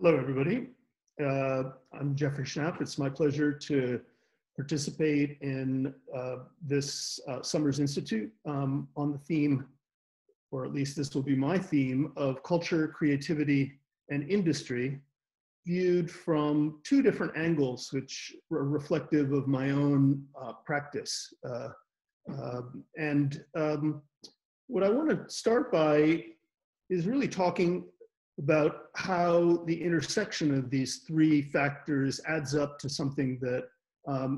Hello, everybody. I'm Jeffrey Schnapp. It's my pleasure to participate in this summer's institute on the theme, or at least this will be my theme, of culture, creativity, and industry, viewed from two different angles, which are reflective of my own practice. What I want to start by is really talking about how the intersection of these three factors adds up to something that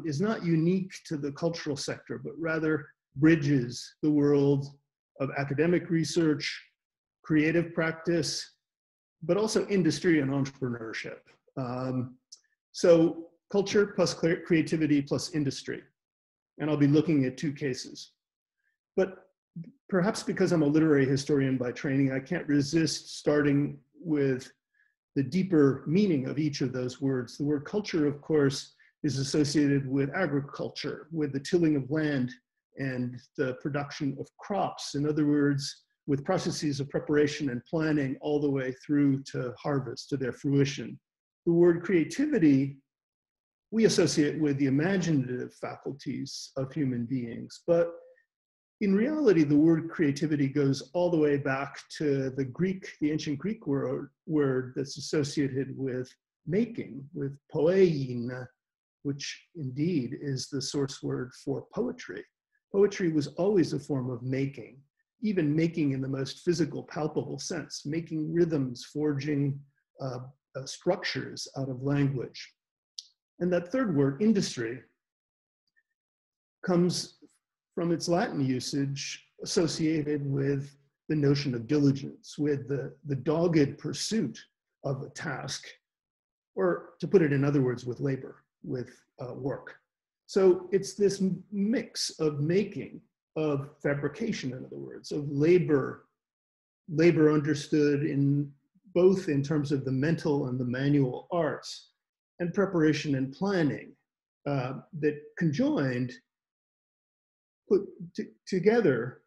is not unique to the cultural sector, but rather bridges the world of academic research, creative practice, but also industry and entrepreneurship. So culture plus creativity plus industry. And I'll be looking at two cases. But perhaps because I'm a literary historian by training, I can't resist starting with the deeper meaning of each of those words. The word culture, of course, is associated with agriculture, with the tilling of land and the production of crops. In other words, with processes of preparation and planning all the way through to harvest, to their fruition. The word creativity, we associate with the imaginative faculties of human beings, but in reality, the word creativity goes all the way back to the Greek, the ancient Greek word that's associated with making, with poiein, which indeed is the source word for poetry. Poetry was always a form of making, even making in the most physical, palpable sense, making rhythms, forging structures out of language. And that third word, industry, comes from its Latin usage associated with the notion of diligence, with the dogged pursuit of a task, or to put it in other words, with labor, with work. So it's this mix of making, of fabrication, in other words, of labor understood in both in terms of the mental and the manual arts, and preparation and planning that conjoined put together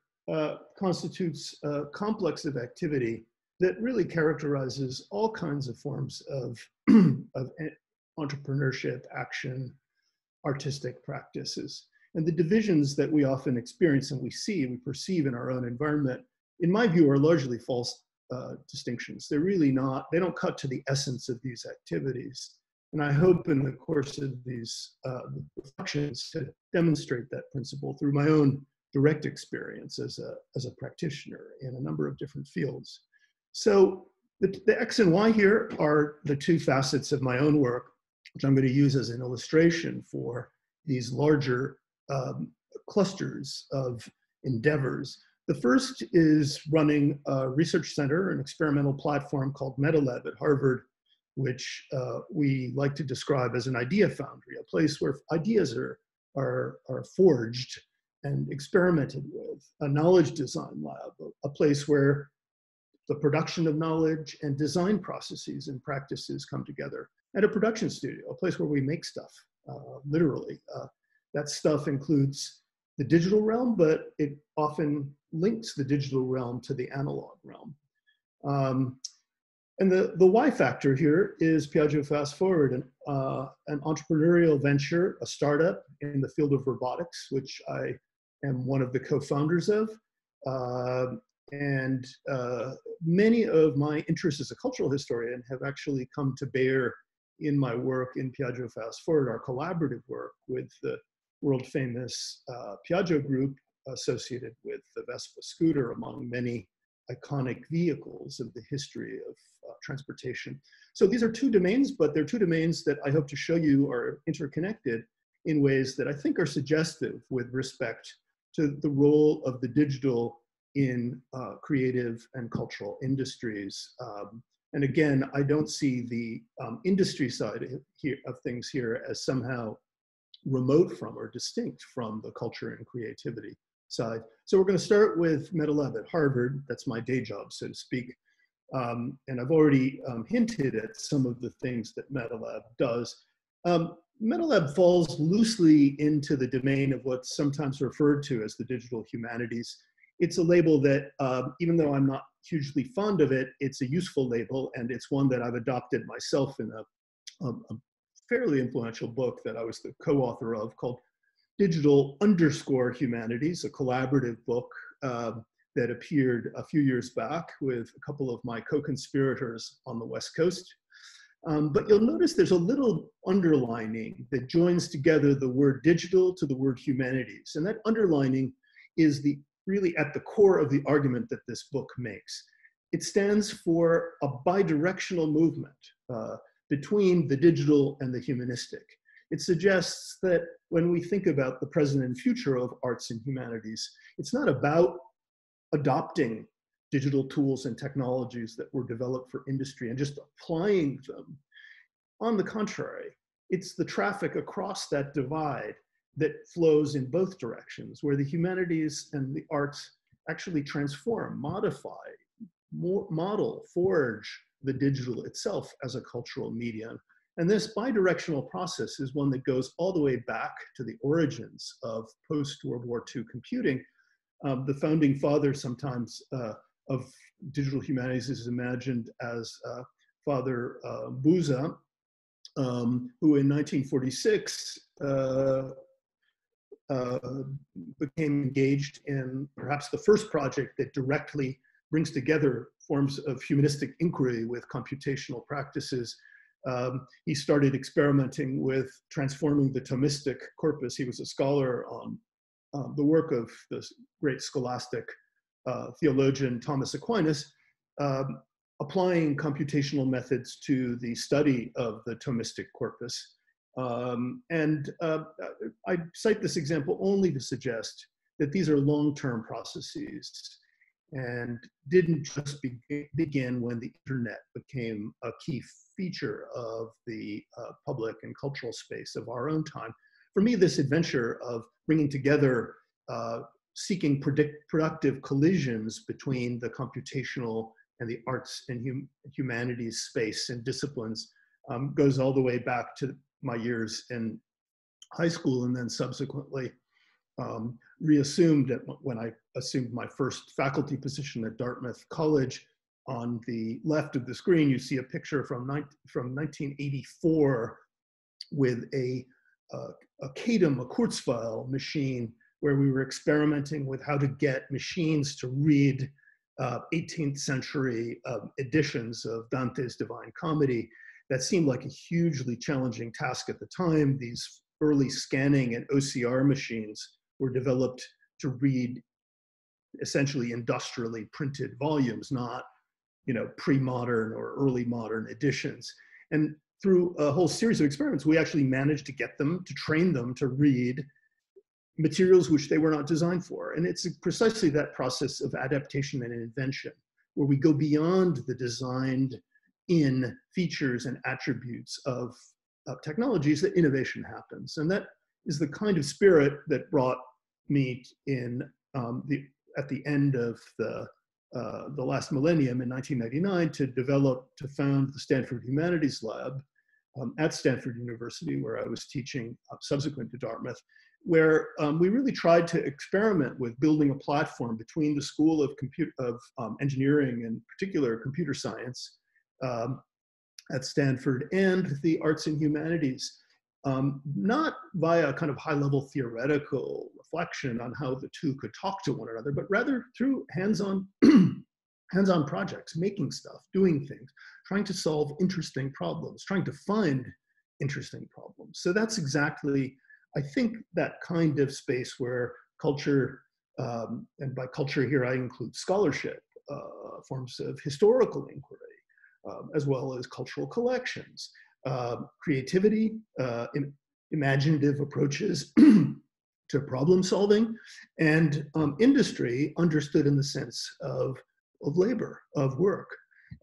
constitutes a complex of activity that really characterizes all kinds of forms of, of entrepreneurship, action, artistic practices. And the divisions that we often experience and we see, we perceive in our own environment, in my view, are largely false distinctions. They're really not, they don't cut to the essence of these activities. And I hope in the course of these reflections to demonstrate that principle through my own direct experience as a practitioner in a number of different fields. So the X and Y here are the two facets of my own work, which I'm going to use as an illustration for these larger clusters of endeavors. The first is running a research center, an experimental platform called MetaLab at Harvard, which we like to describe as an idea foundry, a place where ideas are forged and experimented with, a knowledge design lab, a place where the production of knowledge and design processes and practices come together, and a production studio, a place where we make stuff, literally. That stuff includes the digital realm, but it often links the digital realm to the analog realm. And the Y factor here is Piaggio Fast Forward, an entrepreneurial venture, a startup in the field of robotics, which I am one of the co-founders of. Many of my interests as a cultural historian have actually come to bear in my work in Piaggio Fast Forward, our collaborative work with the world-famous Piaggio group associated with the Vespa scooter, among many iconic vehicles of the history of transportation. So these are two domains, but they're two domains that I hope to show you are interconnected in ways that I think are suggestive with respect to the role of the digital in creative and cultural industries. And again, I don't see the industry side of things here as somehow remote from or distinct from the culture and creativity side. So we're going to start with MetaLab at Harvard. That's my day job, so to speak. And I've already hinted at some of the things that MetaLab does. MetaLab falls loosely into the domain of what's sometimes referred to as the digital humanities. It's a label that, even though I'm not hugely fond of it, it's a useful label, and it's one that I've adopted myself in a fairly influential book that I was the co-author of called Digital Underscore Humanities, a collaborative book that appeared a few years back with a couple of my co-conspirators on the West Coast. But you'll notice there's a little underlining that joins together the word digital to the word humanities. And that underlining is the really at the core of the argument that this book makes. It stands for a bidirectional movement between the digital and the humanistic. It suggests that when we think about the present and future of arts and humanities, it's not about adopting digital tools and technologies that were developed for industry and just applying them. On the contrary, it's the traffic across that divide that flows in both directions, where the humanities and the arts actually transform, modify, model, forge the digital itself as a cultural medium. And this bidirectional process is one that goes all the way back to the origins of post-World War II computing. The founding father sometimes of digital humanities is imagined as Father Busa, who in 1946 became engaged in perhaps the first project that directly brings together forms of humanistic inquiry with computational practices. He started experimenting with transforming the Thomistic corpus. He was a scholar on the work of this great scholastic theologian Thomas Aquinas, applying computational methods to the study of the Thomistic corpus. I cite this example only to suggest that these are long-term processes and didn't just begin when the internet became a key feature of the public and cultural space of our own time. For me, this adventure of bringing together, seeking productive collisions between the computational and the arts and humanities space and disciplines goes all the way back to my years in high school, and then subsequently reassumed at, when I assumed my first faculty position at Dartmouth College. On the left of the screen, you see a picture from 1984 with a Kadam, a Kurzweil machine, where we were experimenting with how to get machines to read 18th century editions of Dante's Divine Comedy. That seemed like a hugely challenging task at the time. These early scanning and OCR machines were developed to read essentially industrially printed volumes, not, you know, pre-modern or early modern editions. And through a whole series of experiments, we actually managed to get them, to train them to read materials which they were not designed for. And it's precisely that process of adaptation and invention, where we go beyond the designed in features and attributes of technologies, that innovation happens. And that is the kind of spirit that brought me in at the end of the last millennium in 1999 to found the Stanford Humanities Lab, at Stanford University, where I was teaching subsequent to Dartmouth, where we really tried to experiment with building a platform between the School of Engineering, in particular computer science at Stanford, and the arts and humanities, not via a kind of high-level theoretical reflection on how the two could talk to one another, but rather through hands-on hands-on projects, making stuff, doing things, trying to solve interesting problems, trying to find interesting problems. So that's exactly, I think, that kind of space where culture, and by culture here I include scholarship, forms of historical inquiry, as well as cultural collections, creativity, imaginative approaches to problem solving, and industry understood in the sense of labor, of work.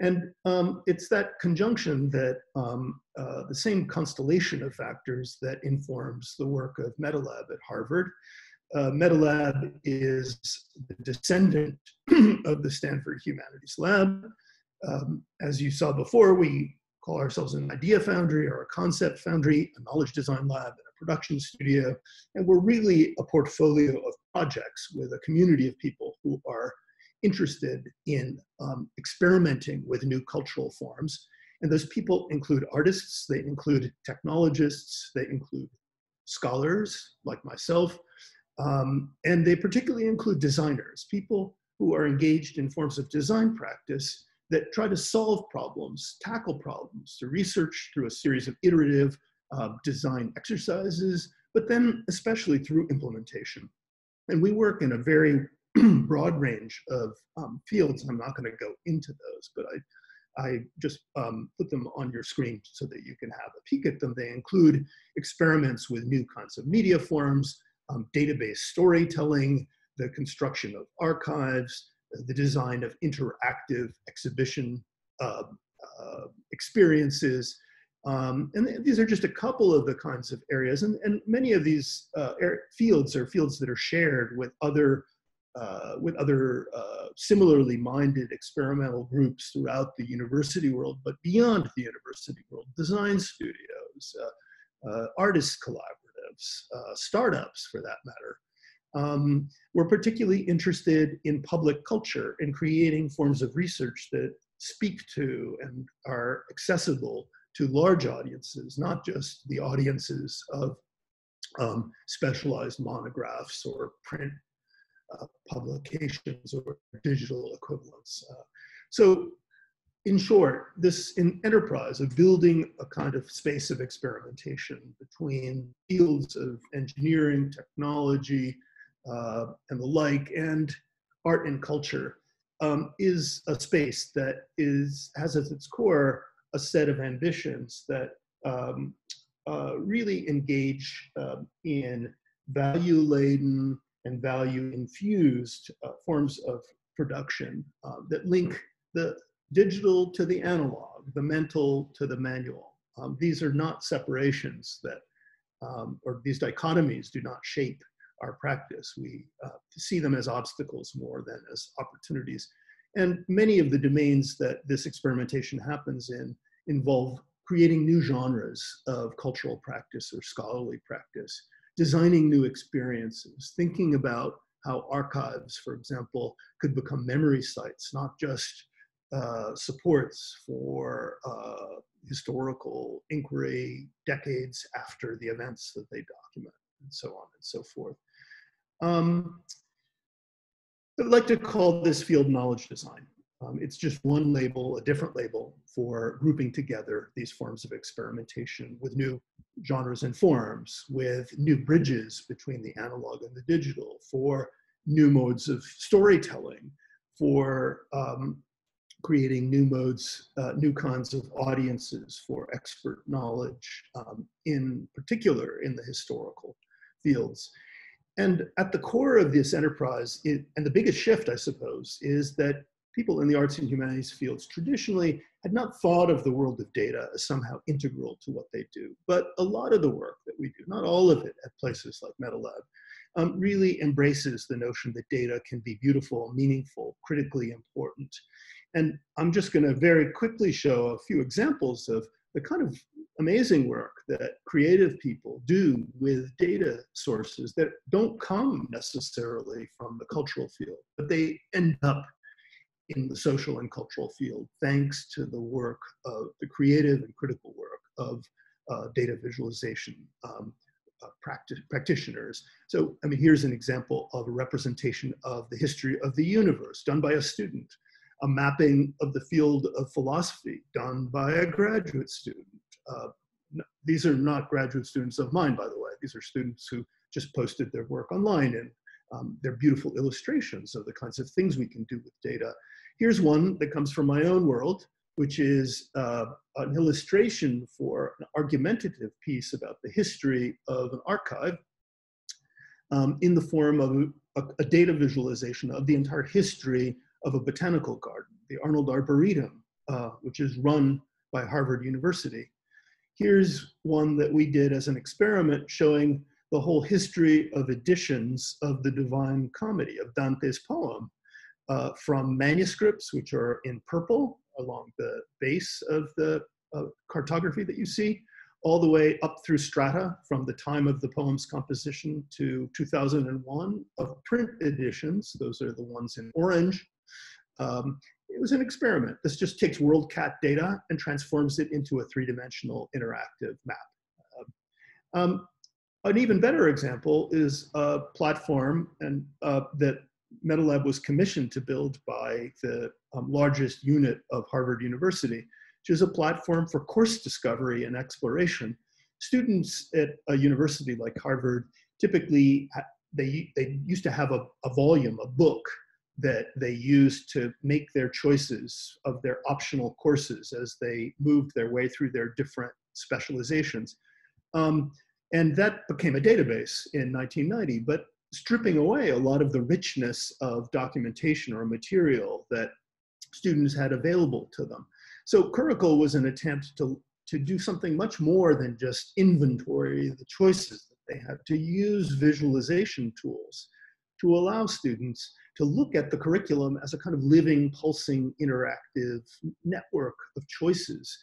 And it's that conjunction that the same constellation of factors that informs the work of MetaLab at Harvard. MetaLab is the descendant of the Stanford Humanities Lab. As you saw before, we call ourselves an idea foundry or a concept foundry, a knowledge design lab, and a production studio. And we're really a portfolio of projects with a community of people who are interested in experimenting with new cultural forms. And those people include artists, they include technologists, they include scholars like myself, and they particularly include designers, people who are engaged in forms of design practice that try to solve problems, tackle problems, to research through a series of iterative design exercises, but then especially through implementation. And we work in a very broad range of fields. I'm not going to go into those, but I just put them on your screen so that you can have a peek at them. They include experiments with new kinds of media forms, database storytelling, the construction of archives, the design of interactive exhibition experiences. And these are just a couple of the kinds of areas. And many of these fields are fields that are shared with other similarly minded experimental groups throughout the university world, but beyond the university world, design studios, artist collaboratives, startups for that matter. We're particularly interested in public culture and creating forms of research that speak to and are accessible to large audiences, not just the audiences of specialized monographs or print publications or digital equivalents. So in short, this enterprise of building a kind of space of experimentation between fields of engineering, technology, and the like, and art and culture is a space that has at its core a set of ambitions that really engage in value-laden and value-infused forms of production that link the digital to the analog, the mental to the manual. These are not separations that, or these dichotomies do not shape our practice. We see them as obstacles more than as opportunities. And many of the domains that this experimentation happens in involve creating new genres of cultural practice or scholarly practice, designing new experiences, thinking about how archives, for example, could become memory sites, not just supports for historical inquiry decades after the events that they document, and so on and so forth. I'd like to call this field knowledge design. It's just one label, a different label for grouping together these forms of experimentation with new genres and forms, with new bridges between the analog and the digital, for new modes of storytelling, for creating new modes, new kinds of audiences for expert knowledge, in particular in the historical fields. And at the core of this enterprise, and the biggest shift, I suppose, is that people in the arts and humanities fields traditionally had not thought of the world of data as somehow integral to what they do. But a lot of the work that we do, not all of it at places like MetaLab, really embraces the notion that data can be beautiful, meaningful, critically important. And I'm just going to very quickly show a few examples of the kind of amazing work that creative people do with data sources that don't come necessarily from the cultural field, but they end up in the social and cultural field thanks to the work of the creative and critical work of data visualization practitioners. So, I mean, here's an example of a representation of the history of the universe done by a student, a mapping of the field of philosophy done by a graduate student. No, these are not graduate students of mine, by the way. These are students who just posted their work online, and they're beautiful illustrations of the kinds of things we can do with data. Here's one that comes from my own world, which is an illustration for an argumentative piece about the history of an archive in the form of a data visualization of the entire history of a botanical garden, the Arnold Arboretum, which is run by Harvard University. Here's one that we did as an experiment showing the whole history of editions of the Divine Comedy, of Dante's poem, from manuscripts, which are in purple along the base of the cartography that you see, all the way up through strata from the time of the poem's composition to 2001, of print editions. Those are the ones in orange, It was an experiment. This just takes WorldCat data and transforms it into a three-dimensional interactive map. An even better example is a platform and, that MetaLab was commissioned to build by the largest unit of Harvard University, which is a platform for course discovery and exploration. Students at a university like Harvard, typically, they used to have a volume, a book, that they used to make their choices of their optional courses as they moved their way through their different specializations. And that became a database in 1990, but stripping away a lot of the richness of documentation or material that students had available to them. So Curricle was an attempt to do something much more than just inventory the choices that they had, to use visualization tools to allow students to look at the curriculum as a kind of living, pulsing, interactive network of choices.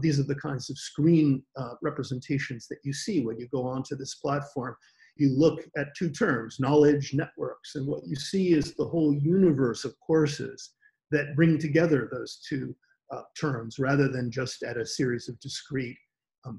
These are the kinds of screen representations that you see when you go onto this platform. You look at two terms, knowledge networks, and what you see is the whole universe of courses that bring together those two terms, rather than just at a series of discrete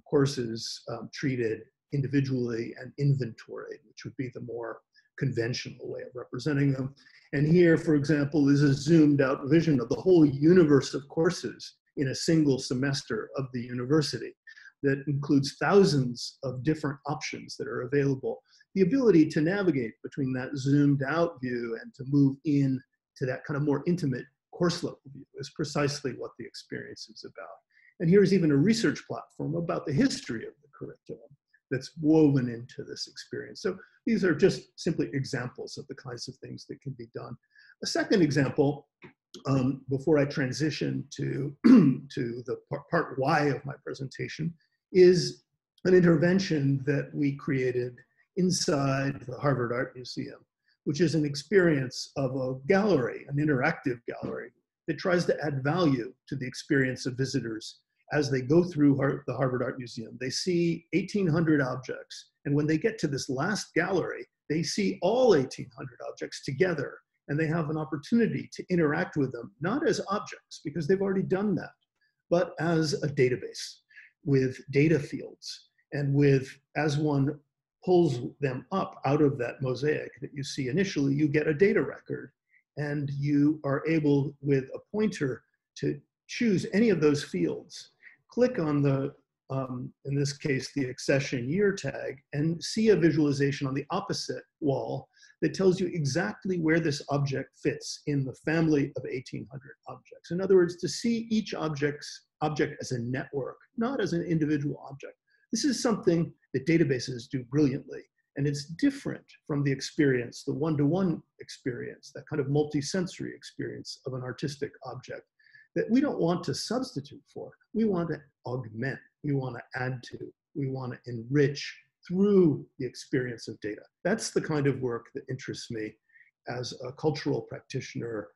courses treated individually and inventoried, which would be the more conventional way of representing them. And here, for example, is a zoomed out vision of the whole universe of courses in a single semester of the university that includes thousands of different options that are available. The ability to navigate between that zoomed out view and to move in to that kind of more intimate course level view is precisely what the experience is about. And here's even a research platform about the history of the curriculum that's woven into this experience. So these are just simply examples of the kinds of things that can be done. A second example, before I transition to, the part Y of my presentation, is an intervention that we created inside the Harvard Art Museum, which is an experience of a gallery, an interactive gallery, that tries to add value to the experience of visitors as they go through the Harvard Art Museum. They see 1,800 objects, and when they get to this last gallery, they see all 1,800 objects together, and they have an opportunity to interact with them, not as objects, because they've already done that, but as a database with data fields, and with, as one pulls them up out of that mosaic that you see initially, you get a data record, and you are able, with a pointer, to choose any of those fields, click on the, in this case, the accession year tag, and see a visualization on the opposite wall that tells you exactly where this object fits in the family of 1,800 objects. In other words, to see each object as a network, not as an individual object. This is something that databases do brilliantly, and it's different from the experience, the one-to-one experience, that kind of multi-sensory experience of an artistic object that we don't want to substitute for. We want to augment, we want to add to, we want to enrich through the experience of data. That's the kind of work that interests me as a cultural practitioner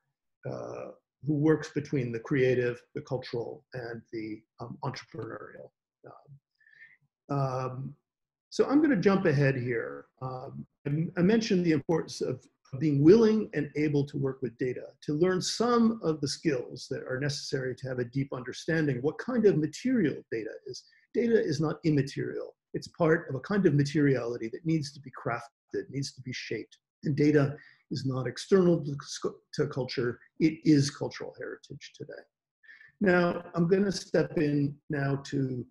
who works between the creative, the cultural, and the entrepreneurial. So I'm going to jump ahead here. I mentioned the importance of being willing and able to work with data, to learn some of the skills that are necessary to have a deep understanding what kind of material data is. Data is not immaterial. It's part of a kind of materiality that needs to be crafted, needs to be shaped. And data is not external to culture. It is cultural heritage today. Now, I'm going to step in now to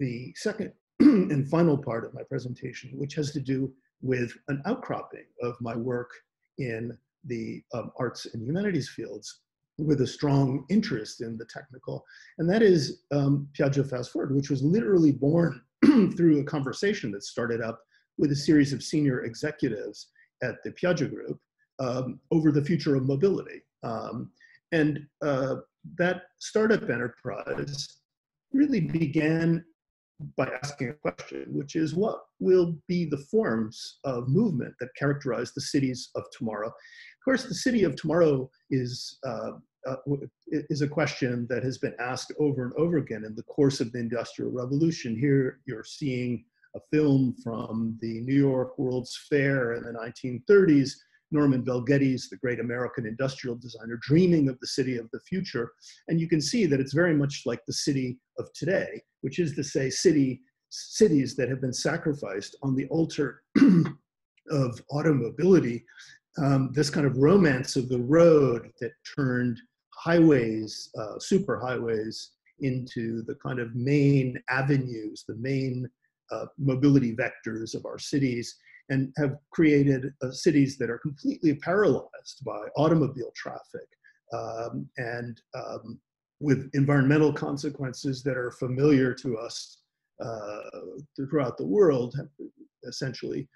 the second and final part of my presentation, which has to do with an outcropping of my work in the arts and humanities fields, with a strong interest in the technical. And that is Piaggio Fast Forward, which was literally born through a conversation that started up with a series of senior executives at the Piaggio Group over the future of mobility. That startup enterprise really began by asking a question, which is, what will be the forms of movement that characterize the cities of tomorrow? Of course, the city of tomorrow is a question that has been asked over and over again in the course of the Industrial Revolution. Here you're seeing a film from the New York World's Fair in the 1930s Norman Bel Geddes, the great American industrial designer, dreaming of the city of the future. And you can see that it's very much like the city of today, which is to say cities that have been sacrificed on the altar of automobility, this kind of romance of the road that turned highways, superhighways, into the kind of main avenues, the main mobility vectors of our cities, and have created cities that are completely paralyzed by automobile traffic and with environmental consequences that are familiar to us throughout the world, essentially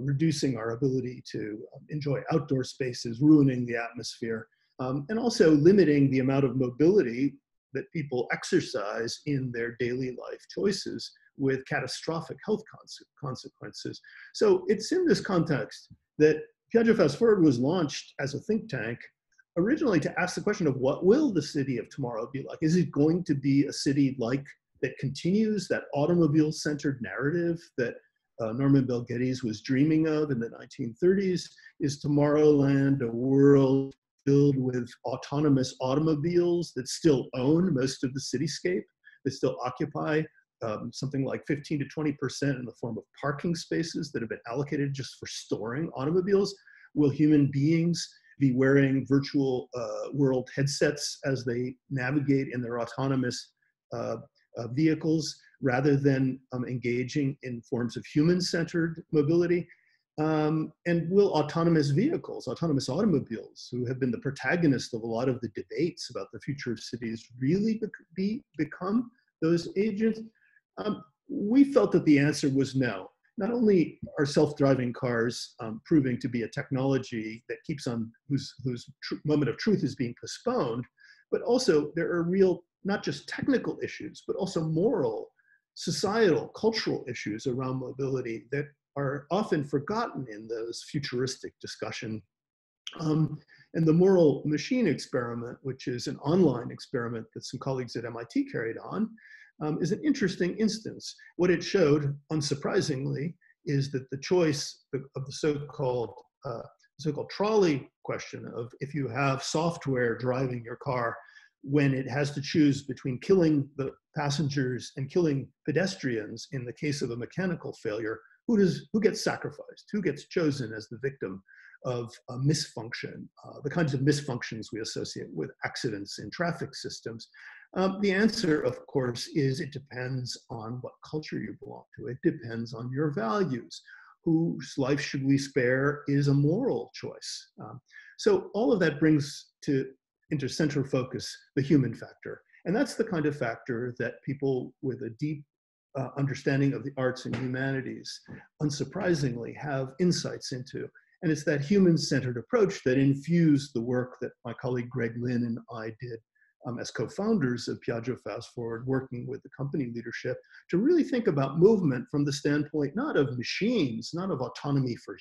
reducing our ability to enjoy outdoor spaces, ruining the atmosphere, and also limiting the amount of mobility that people exercise in their daily life choices, with catastrophic health consequences. So it's in this context that Piaggio Fast Forward was launched as a think tank, originally to ask the question of what will the city of tomorrow be like? Is it going to be a city like that continues that automobile-centered narrative that Norman Bel Geddes was dreaming of in the 1930s? Is Tomorrowland a world filled with autonomous automobiles that still own most of the cityscape, that still occupy something like 15 to 20% in the form of parking spaces that have been allocated just for storing automobiles? Will human beings be wearing virtual world headsets as they navigate in their autonomous vehicles, rather than engaging in forms of human-centered mobility? And will autonomous vehicles, autonomous automobiles, who have been the protagonist of a lot of the debates about the future of cities, really become those agents? We felt that the answer was no. Not only are self-driving cars proving to be a technology that keeps on, whose moment of truth is being postponed, but also there are real, not just technical issues, but also moral, societal, cultural issues around mobility that are often forgotten in those futuristic discussion. And the Moral Machine experiment, which is an online experiment that some colleagues at MIT carried on, is an interesting instance. What it showed, unsurprisingly, is that the choice of the so-called trolley question of if you have software driving your car, when it has to choose between killing the passengers and killing pedestrians in the case of a mechanical failure, who gets sacrificed? Who gets chosen as the victim of a misfunction, the kinds of misfunctions we associate with accidents in traffic systems? The answer, of course, is it depends on what culture you belong to. It depends on your values. Whose life should we spare is a moral choice. So all of that brings into center focus the human factor. And that's the kind of factor that people with a deep understanding of the arts and humanities, unsurprisingly, have insights into. And it's that human-centered approach that infused the work that my colleague Greg Lynn and I did as co-founders of Piaggio Fast Forward, working with the company leadership to really think about movement from the standpoint not of machines, not of autonomy for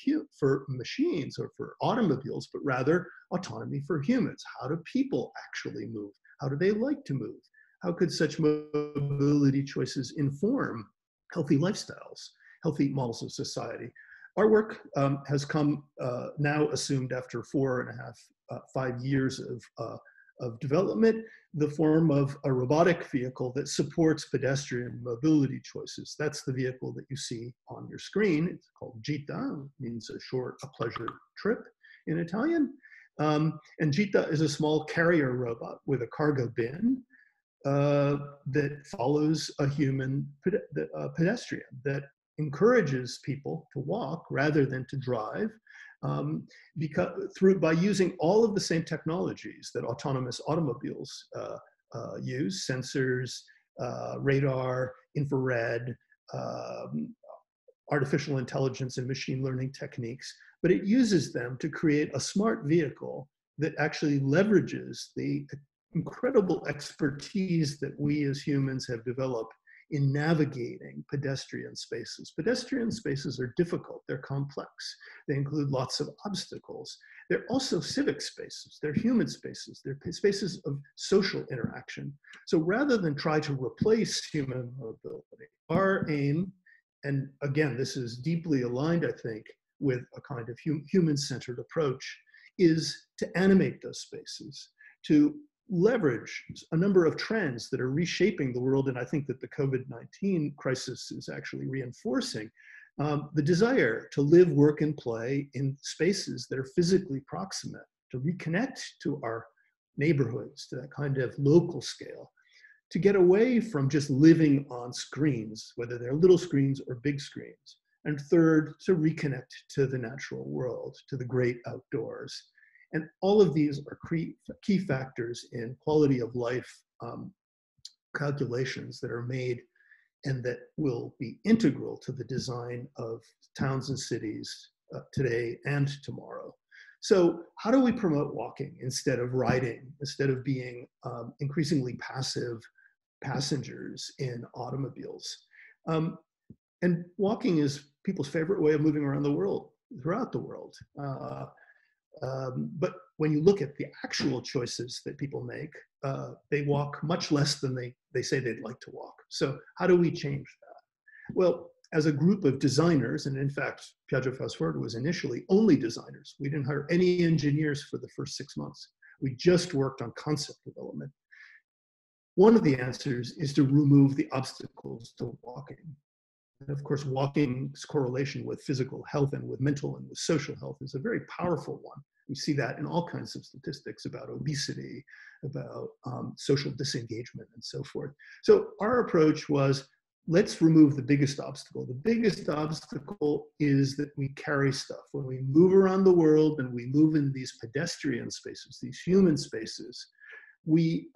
machines or for automobiles, but rather autonomy for humans. How do people actually move? How do they like to move? How could such mobility choices inform healthy lifestyles, healthy models of society? Our work has come now assumed after 5 years of development, the form of a robotic vehicle that supports pedestrian mobility choices. That's the vehicle that you see on your screen. It's called Gita, means a pleasure trip in Italian. And Gita is a small carrier robot with a cargo bin that follows a human pedestrian, that encourages people to walk rather than to drive, by using all of the same technologies that autonomous automobiles use: sensors, radar, infrared, artificial intelligence and machine learning techniques, but it uses them to create a smart vehicle that actually leverages the incredible expertise that we as humans have developed in navigating pedestrian spaces. Pedestrian spaces are difficult, they're complex, they include lots of obstacles. They're also civic spaces, they're human spaces, they're spaces of social interaction. So rather than try to replace human mobility, our aim, and again, this is deeply aligned, I think, with a kind of human-centered approach is to animate those spaces, to leverage a number of trends that are reshaping the world. And I think that the COVID-19 crisis is actually reinforcing the desire to live, work, and play in spaces that are physically proximate, to reconnect to our neighborhoods, to that kind of local scale, to get away from just living on screens, whether they're little screens or big screens. And third, to reconnect to the natural world, to the great outdoors. And all of these are key factors in quality of life calculations that are made and that will be integral to the design of towns and cities today and tomorrow. So how do we promote walking instead of riding, instead of being increasingly passive passengers in automobiles? And walking is people's favorite way of moving around the world, throughout the world. But when you look at the actual choices that people make, they walk much less than they say they'd like to walk. So how do we change that? Well, as a group of designers, and in fact, Piaggio Fast Forward was initially only designers. We didn't hire any engineers for the first 6 months. We just worked on concept development. One of the answers is to remove the obstacles to walking. And of course, walking's correlation with physical health and with mental and with social health is a very powerful one. We see that in all kinds of statistics about obesity, about social disengagement, and so forth. So our approach was, let's remove the biggest obstacle. The biggest obstacle is that we carry stuff. When we move around the world and we move in these pedestrian spaces, these human spaces, we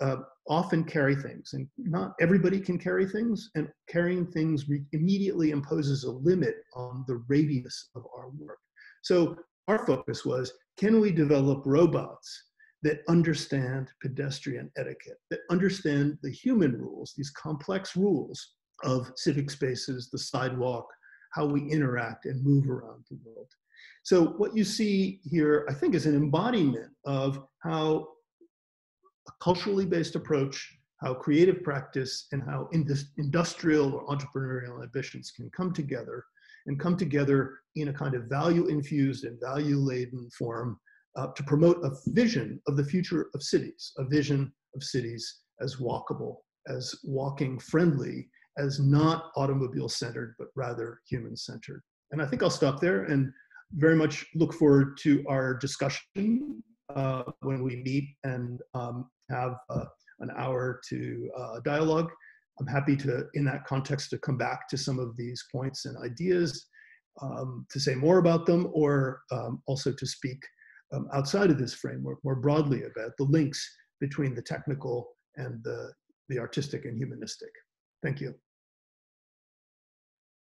often carry things, and not everybody can carry things, and carrying things immediately imposes a limit on the radius of our work. So our focus was, can we develop robots that understand pedestrian etiquette, that understand the human rules, these complex rules of civic spaces, the sidewalk, how we interact and move around the world? So what you see here, I think, is an embodiment of how a culturally based approach, how creative practice, and how industrial or entrepreneurial ambitions can come together, and come together in a kind of value-infused and value-laden form to promote a vision of the future of cities, a vision of cities as walkable, as walking-friendly, as not automobile-centered, but rather human-centered. And I think I'll stop there and very much look forward to our discussion when we meet and have an hour to dialogue. I'm happy to, in that context, to come back to some of these points and ideas, to say more about them, or also to speak outside of this framework more broadly about the links between the technical and the artistic and humanistic. Thank you.